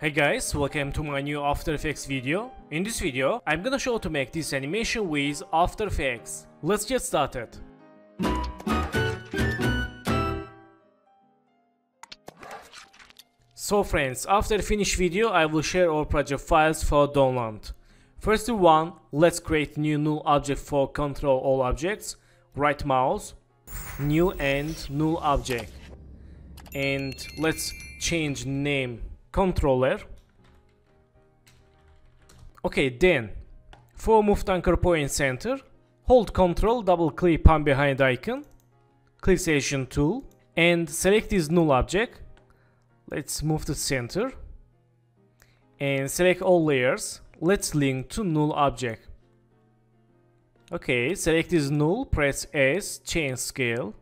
Hey guys, welcome to my new After Effects video. In this video, I'm gonna show how to make this animation with After Effects. Let's get started. So friends, after the finished video, I will share our project files for download. First one, let's create new object for control all objects. Right mouse, new and null object. And let's change name. Controller. Okay, then for moved anchor point center, hold Ctrl, double click pan behind icon, click selection tool, and select this null object. Let's move to center and select all layers. Let's link to null object. Okay, select this null, press S, change scale,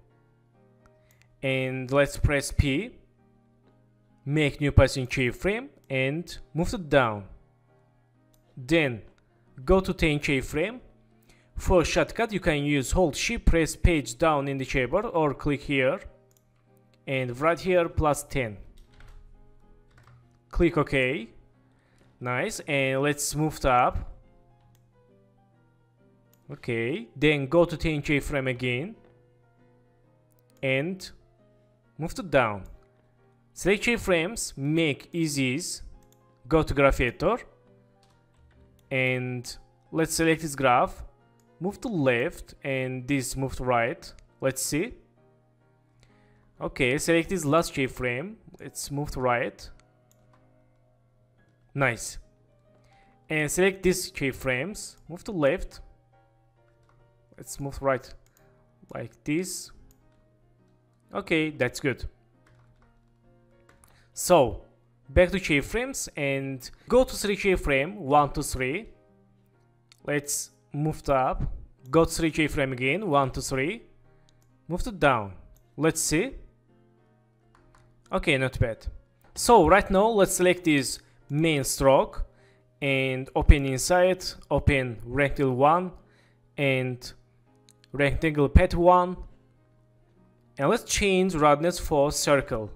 and let's press P. Make new passing keyframe and move it down. Then go to 10 keyframe. For shortcut you can use hold shift, press page down in the keyboard or click here and right here plus 10. Click OK. Nice, and let's move it up. Okay, then go to 10 keyframe again and move it down. Select keyframes, make easies, go to graph editor, and let's select this graph, move to left, and this move to right. Let's see. Okay, select this last keyframe, let's move to right. Nice. And select these keyframes, move to left, let's move right like this. Okay, that's good. So, back to keyframes and go to 3 keyframe, 1, 2, 3. Let's move it up. Go to 3 keyframe again, 1, 2, 3. Move it down. Let's see. Okay, not bad. So, right now, let's select this main stroke and open inside, open rectangle 1 and rectangle path 1. And let's change radius for circle.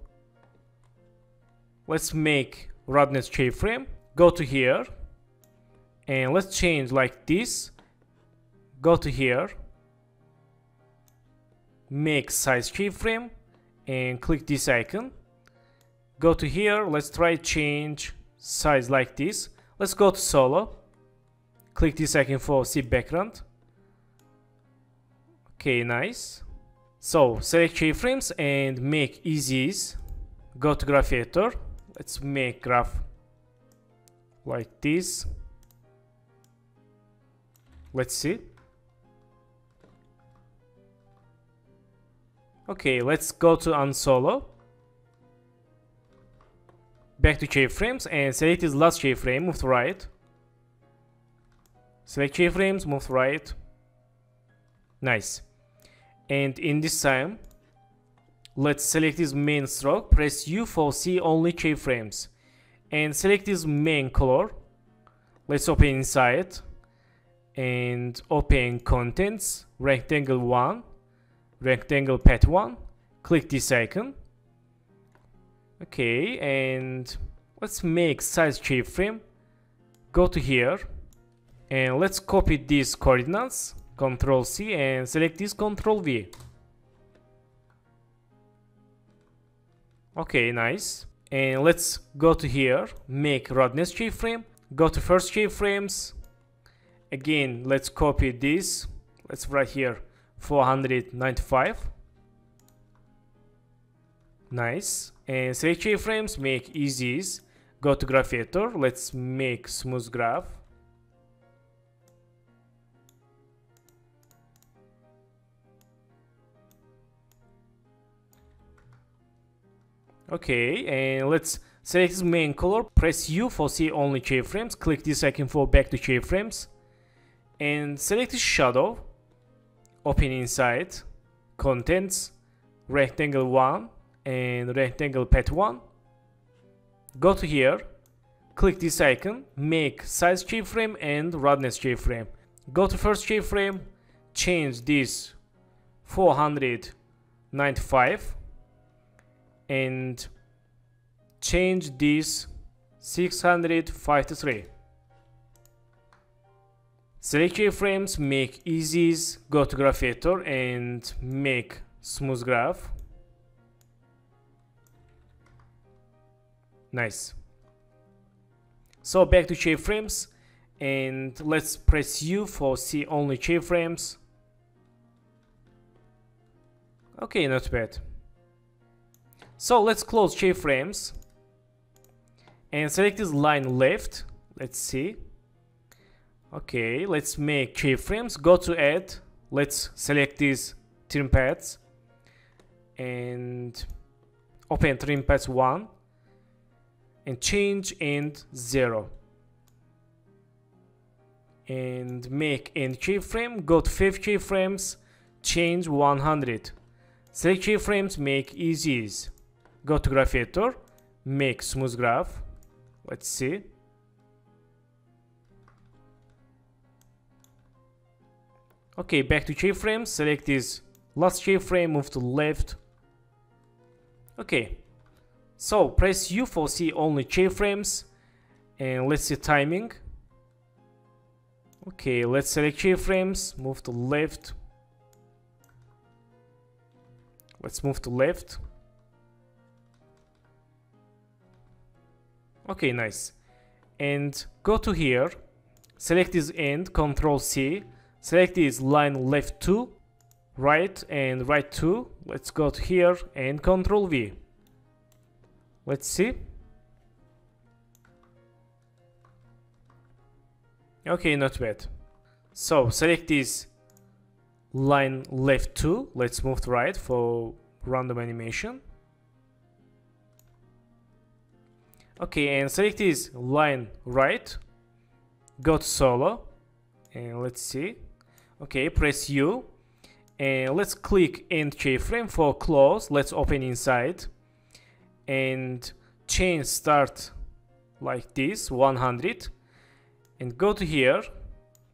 Let's make radius keyframe, go to here, and let's change like this, go to here, make size keyframe, and click this icon, go to here, let's try change size like this, let's go to solo, click this icon for see background, okay, nice, so select keyframes and make easies, go to graph editor. Let's make graph like this. Let's see. Okay, let's go to unsolo. Back to keyframes and select this last keyframe, move to right. Select keyframes, move to right. Nice. And in this time, let's select this main stroke, press U for see only keyframes. And select this main color. Let's open inside. And open contents, rectangle 1, rectangle path 1. Click this icon. Okay, and let's make size keyframe. Go to here. And let's copy these coordinates, Ctrl C, and select this Ctrl V. Okay, nice. And let's go to here, make radius keyframe, go to first keyframes. Again, let's copy this. Let's write here 495. Nice. And select keyframes, make easies. Go to graph editor, let's make smooth graph. Okay, and let's select this main color, press U for see only keyframes, click this icon for back to keyframes, and select this shadow, open inside, contents, rectangle 1 and rectangle path 1, go to here, click this icon, make size keyframe and radius keyframe, go to first keyframe, change this 495, and change this 653. Select keyframes, make easies, go to graph editor and make smooth graph. Nice. So back to keyframes and let's press U for see only keyframes. Okay, not bad. So let's close keyframes and select this line left. Let's see. Okay, let's make keyframes, go to add, let's select these trim pads and open trim pads 1 and change end 0 and make end keyframe, go to 5 keyframes, change 100. Select keyframes, make easies, go to graph editor, make smooth graph. Let's see. Okay, back to keyframes, select this last keyframe, move to left. Okay, so press U for see only keyframes and let's see timing. Okay, let's select keyframes, move to left. Let's move to left. Okay, nice. And go to here, select this end, Control C. Select this line left 2, right and right 2. Let's go to here and Control V. Let's see. Okay, not bad. So select this line left 2. Let's move to right for random animation. Okay, and select this line right. Go to solo and let's see. Okay, press U and let's click end keyframe for close. Let's open inside and change start like this 100 and go to here,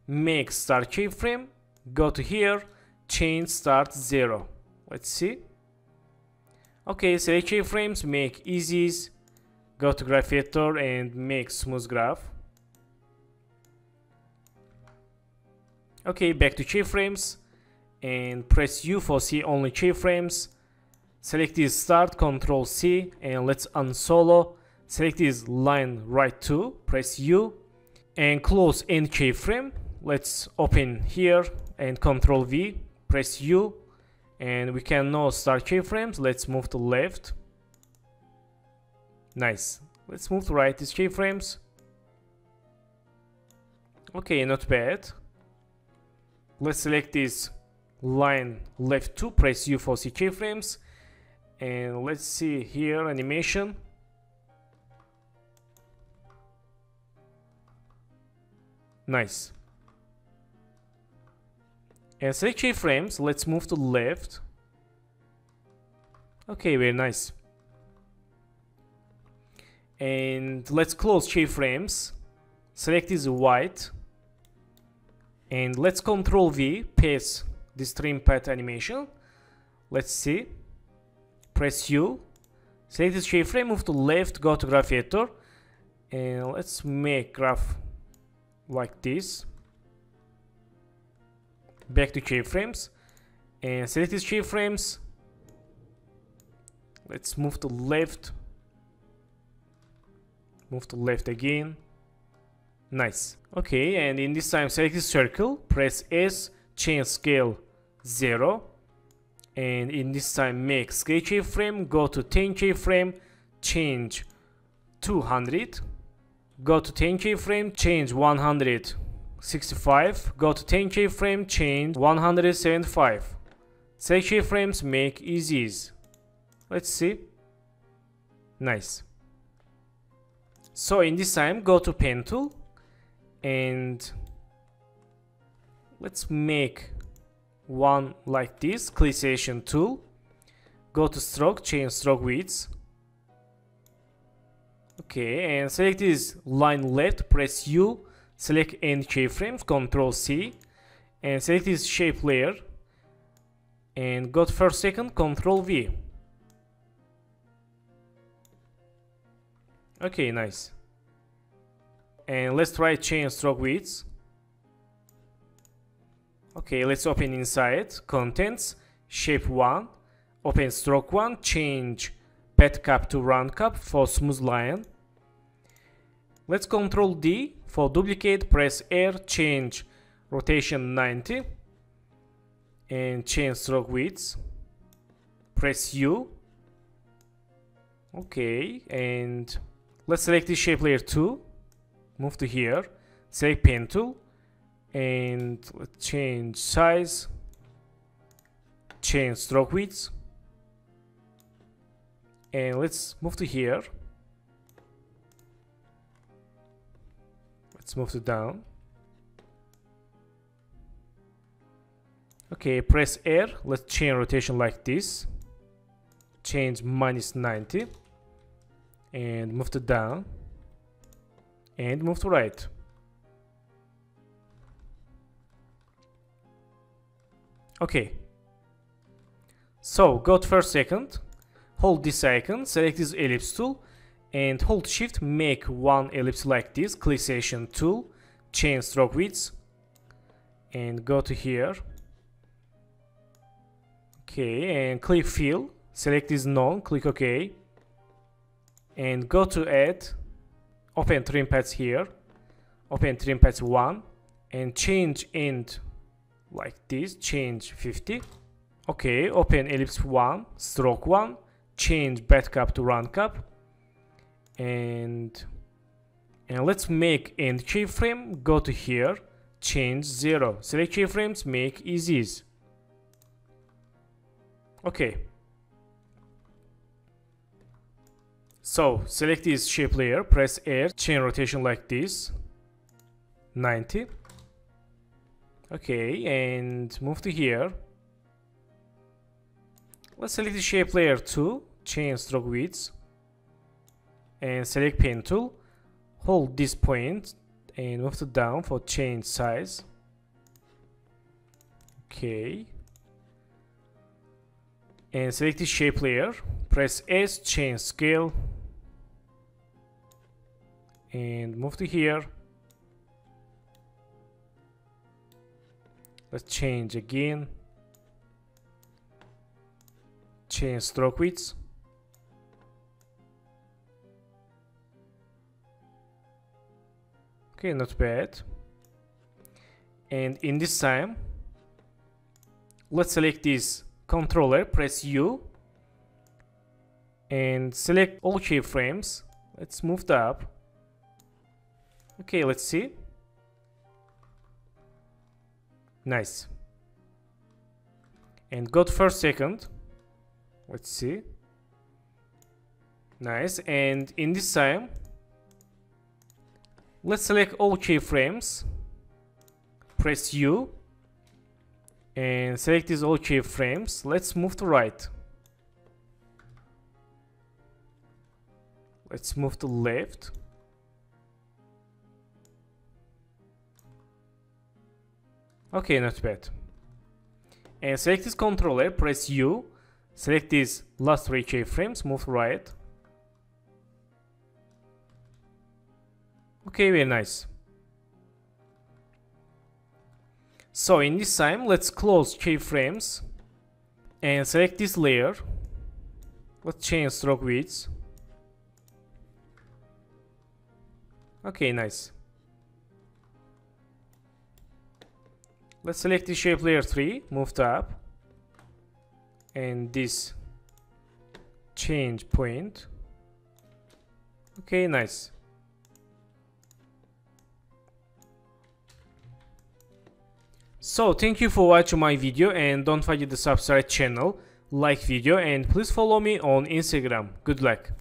make start keyframe, go to here, change start 0. Let's see. Okay, select keyframes, make easies, go to graph editor and make smooth graph. Okay, back to keyframes and press U for see only keyframes. Select this start, Control C and let's unsolo. Select this line right 2, press U and close end keyframe. Let's open here and Control V, press U and we can now start keyframes. Let's move to left. Nice. Let's move to right these keyframes. Okay, not bad. Let's select this line left 2, press U for see keyframes and let's see here animation. Nice. And select keyframes, let's move to left. Okay, very nice. And let's close keyframes, select this white and let's Control V, paste this trim pad animation. Let's see. Press U, select this keyframe, move to left, go to graph editor and let's make graph like this. Back to keyframes and select these keyframes, let's move to left, move to left again. Nice. Okay, and in this time select this circle, press S, change scale 0 and in this time make scale keyframe, go to 10 keyframe, change 200, go to 10 keyframe, change 165, go to 10 keyframe, change 175. Select keyframes, make easies. Let's see. Nice. So in this time go to pen tool and let's make one like this, cliciation tool, go to stroke, change stroke width. Okay, and select this line left, press U, select end keyframes, Control C and select this shape layer and go to first second, Control V. Okay, nice. and let's try change stroke width. Okay, let's open inside contents, shape 1, open stroke 1, change pet cap to round cap for smooth line. Let's Control D for duplicate, press R, change rotation 90 and change stroke width, press U. Okay, and let's select this shape layer 2, move to here, select pen tool and let's change size, change stroke width, and let's move to here. Let's move to down. Okay, press R, let's change rotation like this, change minus 90 and move to down and move to right. Okay, so go to first second, hold this icon, select this ellipse tool and hold shift, make one ellipse like this, click selection tool, change stroke width and go to here. Okay, and click fill, select this none, click OK and go to add, open trim pads here, open trim pads 1 and change end like this, change 50. Okay, open ellipse 1, stroke 1, change bed cap to round cap and let's make end keyframe, go to here, change 0, select keyframes, make easies. Okay, so select this shape layer, press R, change rotation like this, 90. Okay, and move to here. Let's select the shape layer 2, change stroke width and select pen tool, hold this point and move to down for change size. Okay, and select the shape layer, press S, change scale and move to here. Let's change again, change stroke width. Okay, not bad. And in this time let's select this controller, press U and select all keyframes. Let's move that up. Okay, let's see. Nice. And go to first second. Let's see. Nice. And in this time, let's select all keyframes. Press U and select these all keyframes. Let's move to right. Let's move to left. Okay, not bad. And select this controller, press U, select these last 3 keyframes, move right. Okay, very nice. So in this time, let's close keyframes and select this layer. Let's change stroke width. Okay, nice. Let's select the shape layer 3, move up and this change point. Okay, nice. So thank you for watching my video and don't forget to subscribe channel, like video and please follow me on Instagram. Good luck.